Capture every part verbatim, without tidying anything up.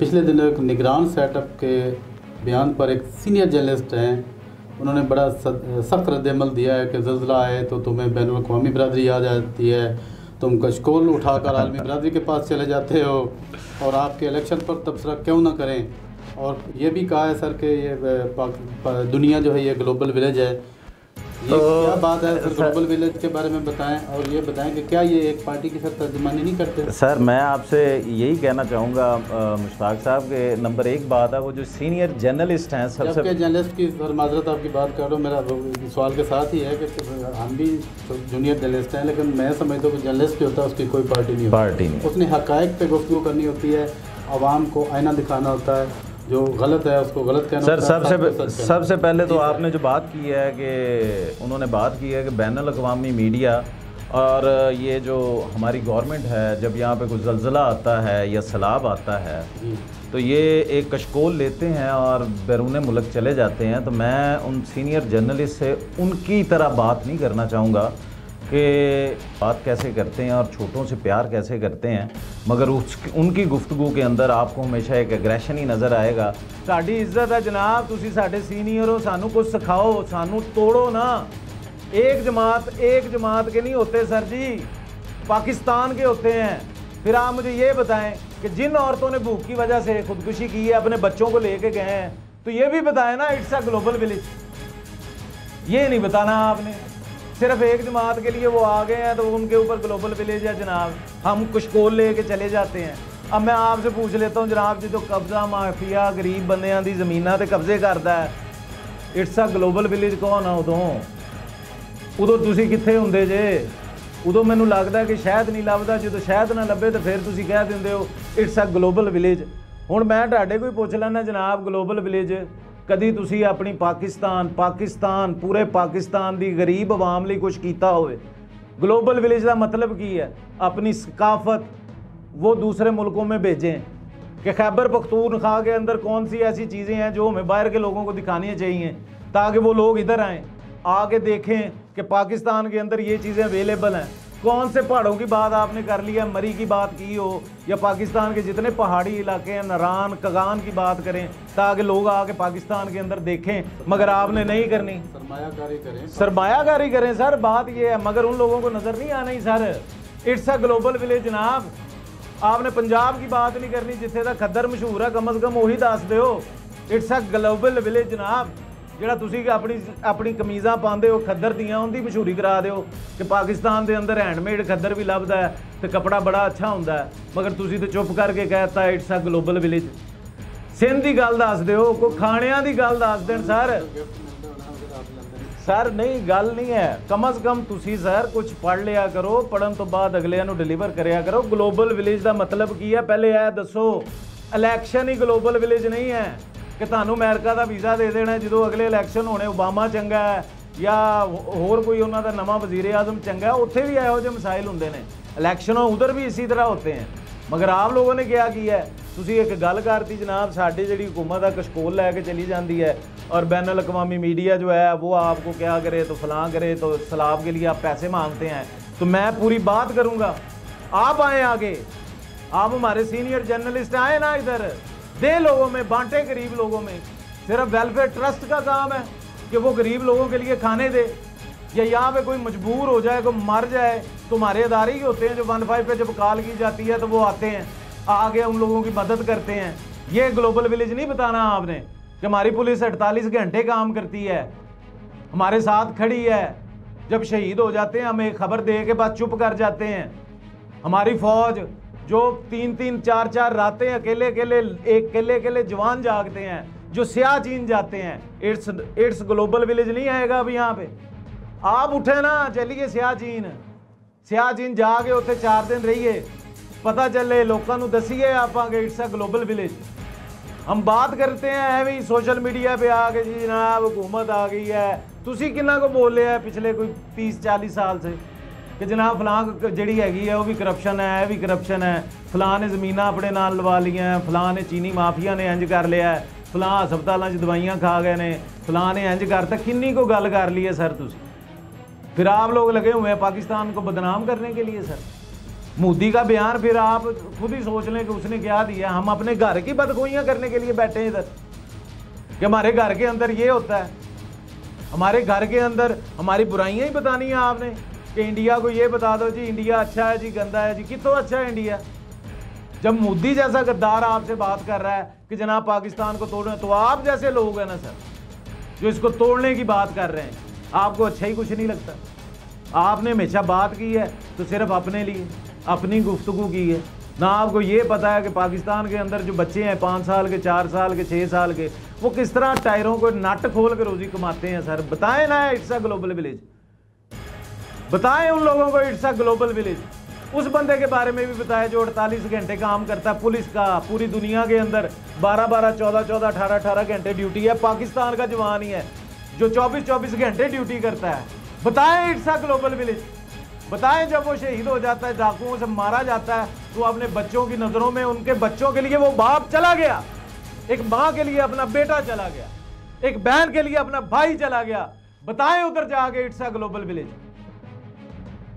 पिछले दिनों एक निगरान सेटअप के बयान पर एक सीनियर जर्नलिस्ट हैं, उन्होंने बड़ा सख्त रद्दमल दिया है कि जल्जला आए तो तुम्हें बैन अवी बरदरी आ जाती है, तुम कशकोल उठाकर आलमी बरदरी के पास चले जाते हो और आपके इलेक्शन पर तबसरा क्यों ना करें। और ये भी कहा है सर कि ये दुनिया जो है ये ग्लोबल विलेज है। ये तो क्या बात है सर, ग्लोबल विलेज के बारे में बताएं और ये बताएं कि क्या ये एक पार्टी के साथ तर्जुमानी नहीं करते। सर मैं आपसे यही कहना चाहूँगा मुश्ताक साहब के नंबर एक बात है वो जो सीनियर जर्नलिस्ट हैं, सबसे सब... जर्नलिस्ट की सर माजरत आपकी बात कर रहा हूँ, मेरा सवाल के साथ ही है कि हम भी जूनियर जर्नलिस्ट हैं, लेकिन मैं समझता हूँ कि जर्नलिस्ट जो होता है उसकी कोई पार्टी नहीं पार्टी नहीं उसने हक़ाइक़ पे गुफ्तगू करनी होती है, आवाम को आईना दिखाना होता है, जो गलत है उसको गलत कहना। सर सबसे सबसे पहले तो आपने जो बात की है कि उन्होंने बात की है कि बैनुल अक़वामी मीडिया और ये जो हमारी गवर्नमेंट है जब यहाँ पे कोई ज़लज़ला आता है या सैलाब आता है तो ये एक कशकोल लेते हैं और बैरून मुल्क चले जाते हैं। तो मैं उन सीनियर जर्नलिस्ट से उनकी तरह बात नहीं करना चाहूँगा कि बात कैसे करते हैं और छोटों से प्यार कैसे करते हैं, मगर उस उनकी गुफ्तगू के अंदर आपको हमेशा एक एग्रेशन ही नज़र आएगा। साड़ी इज्जत है जनाब, तुसी साढ़े सीनियर हो, सानू कुछ सिखाओ, सानू तोड़ो ना। एक जमात एक जमात के नहीं होते सर जी, पाकिस्तान के होते हैं। फिर आप मुझे ये बताएं कि जिन औरतों ने भूख की वजह से खुदकुशी की है, अपने बच्चों को ले कर गए हैं, तो ये भी बताएं ना इट्स अ ग्लोबल विलेज। ये नहीं बताना आपने, सिर्फ एक जमात के लिए वो आ गए हैं तो उनके ऊपर ग्लोबल विलेज है जनाब, हम कशकोल ले के चले जाते हैं। अब मैं आपसे पूछ लेता हूँ जनाब जी, जो कब्जा माफिया गरीब बंदियां दी जमीनां ते कब्जे करता है, इट्स अ ग्लोबल विलेज कौन है? उदों उदों तुसी कित्थे हुंदे जे? उदों मैनू लगता कि शहद नहीं लभदा, जो शहद ना लभे तो फिर तुसी कह दिंदे हो इट्स अ ग्लोबल विलेज। हुण मैं तुहाडे कोई पुछ लैना जनाब ग्लोबल विलेज, कदी तुसी अपनी पाकिस्तान पाकिस्तान पूरे पाकिस्तान दी गरीब आवाम लई कुछ कीता होवे? ग्लोबल विलेज का मतलब की है? अपनी सकाफत वो दूसरे मुल्कों में भेजें कि खैबर पख्तूनख्वा के अंदर कौन सी ऐसी चीज़ें हैं जो हमें बाहर के लोगों को दिखानी चाहिए ताकि वो लोग इधर आएँ, आके देखें कि पाकिस्तान के अंदर ये चीज़ें अवेलेबल हैं। कौन से पहाड़ों की बात आपने कर ली है? मरी की बात की हो या पाकिस्तान के जितने पहाड़ी इलाके हैं, नारान कगान की बात करें ताकि लोग आके पाकिस्तान के अंदर देखें, मगर आपने नहीं करनी। सरमायाकारी करें, सरमायाकारी करें सर, बात ये है, मगर उन लोगों को नज़र नहीं आना ही sir it's a global village. जनाब आपने पंजाब की बात नहीं करनी जिथे का खद्दर मशहूर है, कम अज़ कम वही दस दो इट्स अ ग्लोबल विलेज। जनाब ਜਿਹੜਾ ਤੁਸੀਂ ਆਪਣੀ ਆਪਣੀ ਕਮੀਜ਼ਾਂ ਪਾਉਂਦੇ ਹੋ ਖੱਦਰ ਦੀਆਂ, ਉਹਦੀ ਮਸ਼ਹੂਰੀ ਕਰਾ ਦਿਓ ਕਿ ਪਾਕਿਸਤਾਨ ਦੇ ਅੰਦਰ ਹੈਂਡਮੇਡ ਖੱਦਰ ਵੀ ਲੱਭਦਾ ਹੈ ਤੇ ਕੱਪੜਾ ਬੜਾ ਅੱਛਾ ਹੁੰਦਾ ਹੈ, ਮਗਰ ਤੁਸੀਂ ਤੇ ਚੁੱਪ ਕਰਕੇ ਕਹਿਤਾ it's a global village. Sindh ਦੀ ਗੱਲ ਦੱਸ ਦਿਓ, ਕੋਈ ਖਾਣਿਆਂ ਦੀ ਗੱਲ ਦੱਸ ਦੇਣ ਸਰ। ਸਰ ਨਹੀਂ ਗੱਲ ਨਹੀਂ ਹੈ, ਕਮ ਅਜ਼ ਕਮ ਤੁਸੀਂ ਸਰ ਕੁਝ ਪੜ੍ਹ ਲਿਆ ਕਰੋ, ਪੜ੍ਹਨ ਤੋਂ ਬਾਅਦ ਅਗਲਿਆਂ ਨੂੰ ਡਿਲੀਵਰ ਕਰਿਆ ਕਰੋ। ਗਲੋਬਲ ਵਿਲੇਜ ਦਾ ਮਤਲਬ ਕੀ ਹੈ ਪਹਿਲੇ ਇਹ ਦੱਸੋ। ਇਲੈਕਸ਼ਨ ਹੀ ਗਲੋਬਲ ਵਿਲੇਜ नहीं है कि तुहानू अमेरिका का वीज़ा दे देना है जो अगले इलैक्शन होने ओबामा चंगा है या होर कोई उन्हों का नवा वजीर आजम चंगा है, उत्थे भी इहो जिहे मसाइल होंदे ने, इलैक्शनों उधर भी इसी तरह होते हैं। मगर आप लोगों ने क्या किया है, तुसी एक गल करती जनाब साडी जिहड़ी हुकूमत है कशकोल लैके चली जाती है और बैनुल अक़वामी मीडिया जो है वो आपको क्या करे तो फलां करे तो सलाब के लिए आप पैसे मांगते हैं। तो मैं पूरी बात करूँगा, आप आए आगे, आप हमारे सीनियर जर्नलिस्ट आए ना इधर, दे लोगों में बांटे गरीब लोगों में। सिर्फ वेलफेयर ट्रस्ट का काम है कि वो गरीब लोगों के लिए खाने दे, या यहाँ पे कोई मजबूर हो जाए कोई मर जाए तो हमारे अदारे ही होते हैं जो वन फाइव पे जब कॉल की जाती है तो वो आते हैं, आगे उन लोगों की मदद करते हैं। ये ग्लोबल विलेज नहीं बताना आपने कि हमारी पुलिस अड़तालीस घंटे काम करती है, हमारे साथ खड़ी है, जब शहीद हो जाते हैं हमें खबर दे के बाद चुप कर जाते हैं। हमारी फौज जो तीन तीन चार चार रातें अकेले अकेले एक अकेले अकेले जवान जागते हैं जो सियाचिन जाते हैं, इट्स इट्स ग्लोबल विलेज नहीं आएगा। अभी यहाँ पे आप उठे ना, चलिए सियाचिन सियाचिन जाके उत्थे चार दिन रहिए, पता चले लोगों को दसीए आप इट्स अ ग्लोबल विलेज। हम बात करते हैं ऐवें ही सोशल मीडिया पे आके जी जनाब हुकूमत आ गई है, तुसी किन्ना को बोले है पिछले कोई तीस चालीस साल से कि जनाब फलां जिहड़ी हैगी है वह भी करप्शन है, यह भी करप्शन है, फलां ने जमीना अपने नाल लवा लिया है, फलां ने चीनी माफिया ने इंज कर लिया है, फलां हस्पतालों च दवाइयाँ खा गए ने, फलां ने इंज करता। किन्नी को गल कर ली है सर तुसी, फिर आप लोग लगे हुए हैं पाकिस्तान को बदनाम करने के लिए सर। मोदी का बयान फिर आप खुद ही सोच लें कि उसने क्या दिया। हम अपने घर की बदगोइयां करने के लिए बैठे हैं इधर कि हमारे घर के अंदर ये होता है, हमारे घर के अंदर हमारी बुराइयां ही बतानी है आपने कि इंडिया को ये बता दो जी इंडिया अच्छा है जी गंदा है जी, कितना अच्छा है इंडिया। जब मोदी जैसा गद्दार आपसे बात कर रहा है कि जनाब पाकिस्तान को तोड़ना, तो आप जैसे लोग हैं ना सर जो इसको तोड़ने की बात कर रहे हैं, आपको अच्छा ही कुछ नहीं लगता। आपने हमेशा बात की है तो सिर्फ अपने लिए, अपनी गुफ्तगू की है, ना आपको ये पता है कि पाकिस्तान के अंदर जो बच्चे हैं पाँच साल के, चार साल के, छः साल के, वो किस तरह टायरों को नट खोल कर रोजी कमाते हैं। सर बताएं ना, इट्स अ ग्लोबल विलेज बताएं उन लोगों को, इट्स अ ग्लोबल विलेज। उस बंदे के बारे में भी बताया जो अड़तालीस घंटे काम करता है पुलिस का, पूरी दुनिया के अंदर बारह बारह, चौदह चौदह, अठारह अठारह घंटे ड्यूटी है, पाकिस्तान का जवान ही है जो चौबीस चौबीस घंटे ड्यूटी करता है। बताएं इट्स अ ग्लोबल विलेज बताएं। जब वो शहीद हो जाता है, डाकुओं से मारा जाता है, तो अपने बच्चों की नज़रों में उनके बच्चों के लिए वो बाप चला गया, एक माँ के लिए अपना बेटा चला गया, एक बहन के लिए अपना भाई चला गया। बताएं उधर जाके इट्स अ ग्लोबल विलेज।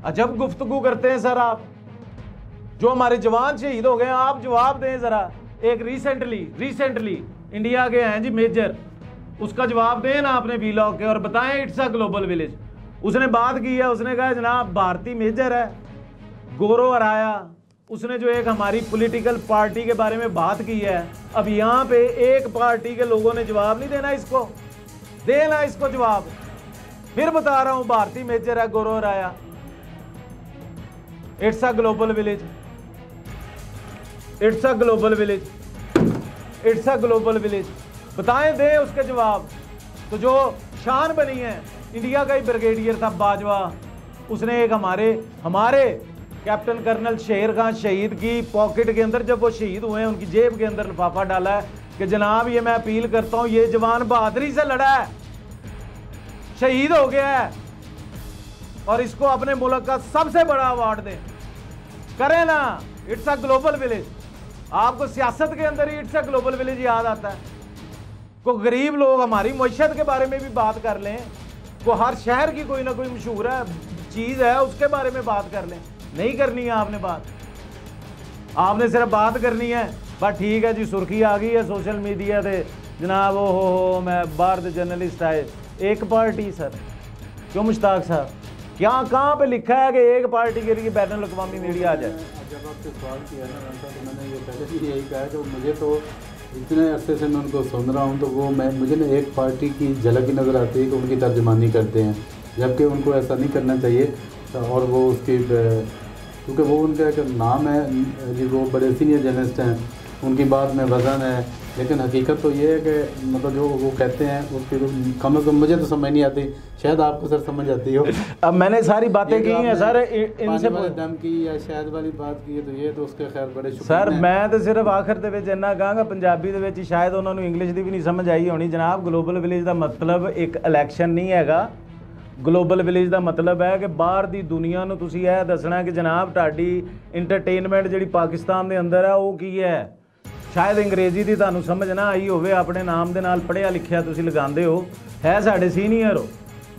अजब गुफ्तगू करते हैं सर आप। जो हमारे जवान शहीद हो गए, आप जवाब दें जरा। एक रिसेंटली रिसेंटली इंडिया के हैं जी मेजर, उसका जवाब दें ना आपने वीलॉग के, और बताएं इट्स अ ग्लोबल विलेज। उसने बात की है, उसने कहा जनाब भारतीय मेजर है गोरो हराया, उसने जो एक हमारी पॉलिटिकल पार्टी के बारे में बात की है। अब यहाँ पे एक पार्टी के लोगों ने जवाब नहीं देना, इसको देना इसको जवाब। फिर बता रहा हूँ भारतीय मेजर है गोरो हराया, it's a global village, it's a global village, it's a global village. बताएं, दें उसके जवाब। तो जो शान बनी है, इंडिया का ही ब्रिगेडियर था बाजवा, उसने एक हमारे हमारे कैप्टन कर्नल शेर खान शहीद की पॉकेट के अंदर, जब वो शहीद हुए उनकी जेब के अंदर लिफाफा डाला है कि जनाब ये मैं अपील करता हूँ, ये जवान बहादुरी से लड़ा है, शहीद हो गया है, और इसको अपने मुल्क का सबसे बड़ा अवार्ड दें। करें ना, इट्स अ ग्लोबल विलेज। आपको सियासत के अंदर ही इट्स अ ग्लोबल विलेज याद आता है। को गरीब लोग हमारी मईशत के बारे में भी बात कर लें, को हर शहर की कोई ना कोई मशहूर है चीज़ है उसके बारे में बात कर लें। नहीं करनी है आपने बात, आपने सिर्फ बात करनी है बस। ठीक है जी, सुर्खी आ गई है सोशल मीडिया से जनाब, ओ हो हो मैं बाहर जर्नलिस्ट आए। एक पार्टी सर, क्यों मुश्ताक साहब, क्या कहाँ पे लिखा है कि एक पार्टी के लिए बैनर अक़वामी मीडिया आ जाए? जब आपसे सवाल किया ना राणा साहब, मैंने ये पहले भी यही कहा कि मुझे तो इतने अरसे से मैं उनको सुन रहा हूँ तो वो मैं मुझे ना एक पार्टी की झलक ही नज़र आती है कि उनकी तर्जमानी करते हैं, जबकि उनको ऐसा नहीं करना चाहिए। और वो उसकी, क्योंकि वो उनका एक नाम है जी, वो बड़े सीनियर जर्नलिस्ट हैं, उनकी बात में वज़न है, लेकिन हकीकत तो ये है कि मतलब जो वो कहते हैं उसकी तो कम अज़ कम मुझे तो समझ नहीं आती, शायद आपको सर समझ आती हो। अब मैंने सारी बातें की हैं सर, इनसे दम की या शायद वाली बात की है तो ये तो उसके खैर बड़े सर। मैं तो सिर्फ आखिर दे विच इन्ना कहांगा, पंजाबी दे विच शायद उन्होंने इंग्लिश की भी नहीं समझ आई होनी। जनाब ग्लोबल विलेज का मतलब एक इलैक्शन नहीं हैगा, ग्लोबल विलेज का मतलब है कि बाहर की दुनिया को तुसीं यह दसना कि जनाब ताड़ी इंटरटेनमेंट जिहड़ी पाकिस्तान के अंदर है वह की है। शायद अंग्रेजी की तुहानू समझ ना आई होवे, अपने नाम के नाल पढ़िया लिखिया तुसीं लगांदे हो, है साढ़े सीनियर हो,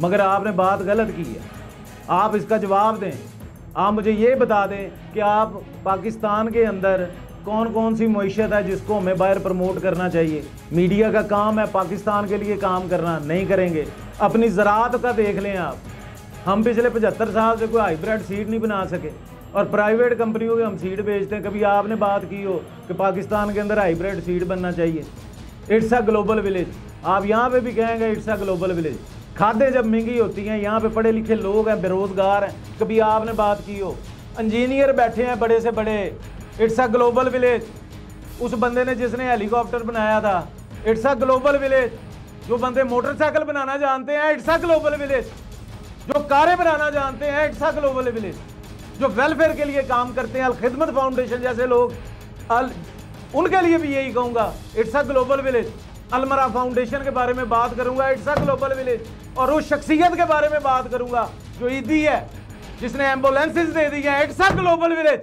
मगर आपने बात गलत की है। आप इसका जवाब दें। आप मुझे ये बता दें कि आप पाकिस्तान के अंदर कौन कौन सी मईशत है जिसको हमें बाहर प्रमोट करना चाहिए। मीडिया का काम है पाकिस्तान के लिए काम करना, नहीं करेंगे। अपनी ज़रात का देख लें आप, हम पिछले पचहत्तर साल से कोई हाईब्रिड सीड नहीं बना सके और प्राइवेट कंपनियों के हम सीड बेचते हैं। कभी आपने बात की हो कि पाकिस्तान के अंदर हाइब्रिड सीड बनना चाहिए। इट्स अ ग्लोबल विलेज, आप यहाँ पे भी कहेंगे इट्स अ ग्लोबल विलेज। खादें जब महंगी होती हैं, यहाँ पे पढ़े लिखे लोग हैं, बेरोज़गार हैं, कभी आपने बात की हो। इंजीनियर बैठे हैं बड़े से बड़े, इट्स अ ग्लोबल विलेज। उस बंदे ने जिसने हेलीकॉप्टर बनाया था, इट्स अ ग्लोबल विलेज। जो बंदे मोटरसाइकिल बनाना जानते हैं, इट्स अ ग्लोबल विलेज। जो कारें बनाना जानते हैं, इट्स अ ग्लोबल विलेज। जो वेलफेयर के लिए काम करते हैं, अल खिदमत फाउंडेशन जैसे लोग, अल उनके लिए भी यही कहूँगा इट्स अ ग्लोबल विलेज। अलमरा फाउंडेशन के बारे में बात करूँगा, इट्स अ ग्लोबल विलेज। और उस शख्सियत के बारे में बात करूँगा जो ईदी है, जिसने एम्बुलेंसेज दे दी है, इट्स अ ग्लोबल विलेज।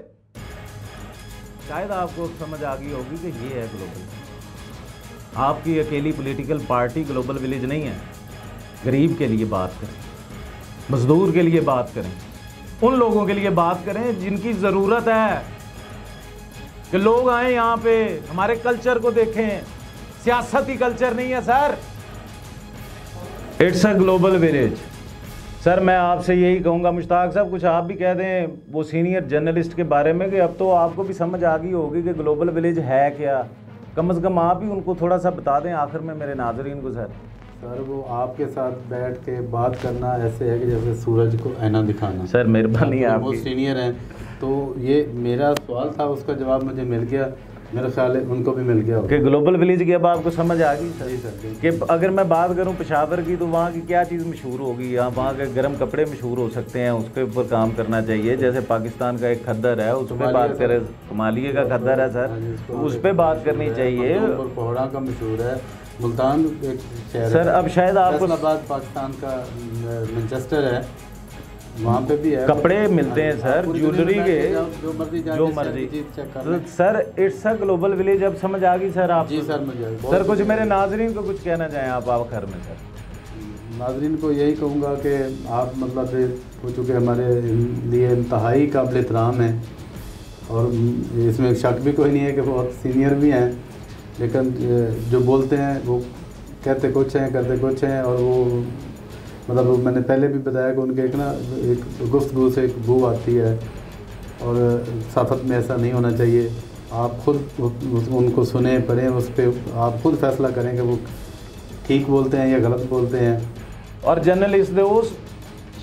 शायद आपको समझ आ गई होगी कि ये है ग्लोबल। आपकी अकेली पोलिटिकल पार्टी ग्लोबल विलेज नहीं है। गरीब के लिए बात करें, मजदूर के लिए बात करें, उन लोगों के लिए बात करें जिनकी ज़रूरत है कि लोग आए यहाँ पे, हमारे कल्चर को देखें। सियासती कल्चर नहीं है sir, it's a global village. Sir मैं आपसे यही कहूँगा मुश्ताक साहब, कुछ आप भी कह दें वो सीनियर जर्नलिस्ट के बारे में कि अब तो आपको भी समझ आ गई होगी कि ग्लोबल विलेज है क्या। कम से कम आप ही उनको थोड़ा सा बता दें आखिर में मेरे नाजरीन को। सर सर वो आपके साथ बैठ के बात करना ऐसे है कि जैसे सूरज को आईना दिखाना। सर मेहरबानी, आप वो सीनियर हैं तो ये मेरा सवाल था, उसका जवाब मुझे मिल गया, मेरा ख्याल है उनको भी मिल गया कि ग्लोबल विलेज की अब आपको समझ आ गई। सही सर कि अगर मैं बात करूं पेशावर की तो वहाँ की क्या चीज़ मशहूर होगी, या वहाँ के गर्म कपड़े मशहूर हो सकते हैं, उसके ऊपर काम करना चाहिए। जैसे पाकिस्तान का एक खद्दर है, उस पर बात करें, कमालिए का खद्दर है सर, उस पर बात करनी चाहिए। कोहड़ा का मशहूर है, मुल्तान एक शहर सर, अब शायद आपको पाकिस्तान का मैनचेस्टर है, वहाँ पे भी है, कपड़े मिलते हैं सर, ज्वेलरी के, जो मर्जी जो मर्जी sir. It's a global village अब समझ आ गई सर आप। जी सर मुझे सर कुछ मेरे नाजरीन को कुछ कहना चाहें आप आखिर में। सर नाजरीन को यही कहूँगा कि आप मतलब हो चुके हमारे लिए इंतहाई काबिल एहतराम है, और इसमें शक भी कोई नहीं है कि बहुत सीनियर भी हैं, लेकिन जो बोलते हैं वो कहते कुछ हैं करते कुछ हैं। और वो मतलब मैंने पहले भी बताया कि उनके एक ना एक गुफ्तगू से एक बू आती है, और सफात में ऐसा नहीं होना चाहिए। आप खुद उनको सुने पढ़ें, उस पर आप खुद फैसला करें कि वो ठीक बोलते हैं या गलत बोलते हैं। और जर्नलिस्ट दे उस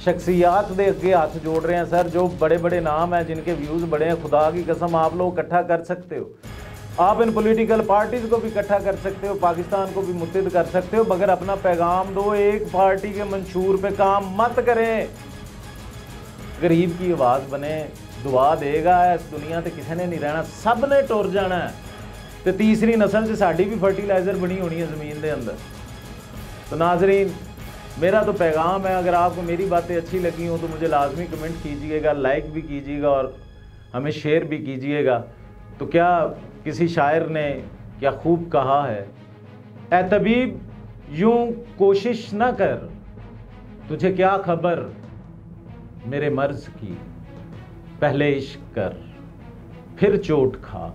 शख्सियात दे के हाथ जोड़ रहे हैं सर जो बड़े बड़े नाम हैं, जिनके व्यूज़ बड़े हैं। खुदा की कसम आप लोग इकट्ठा कर सकते हो, आप इन पॉलिटिकल पार्टीज़ को भी इकट्ठा कर सकते हो, पाकिस्तान को भी मुत्तहिद कर सकते हो, मगर अपना पैगाम दो। एक पार्टी के मंशूर पे काम मत करें, गरीब की आवाज़ बने। दुआ देगा इस दुनिया ते किसी ने नहीं रहना, सब ने टुर जाना है, तो तीसरी नस्ल से साड़ी भी फर्टिलाइज़र बनी होनी है ज़मीन के अंदर। तो नाजरीन मेरा तो पैगाम है, अगर आपको मेरी बातें अच्छी लगी हों तो मुझे लाजमी कमेंट कीजिएगा, लाइक भी कीजिएगा और हमें शेयर भी कीजिएगा। तो क्या किसी शायर ने क्या खूब कहा है, ए तबीब यूं कोशिश न कर, तुझे क्या खबर मेरे मर्ज की, पहले इश्क कर फिर चोट खा,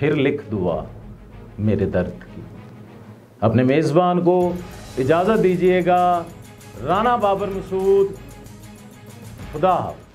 फिर लिख दुआ मेरे दर्द की। अपने मेज़बान को इजाज़त दीजिएगा, राना बाबर मसूद, खुदा हाफ़िज़।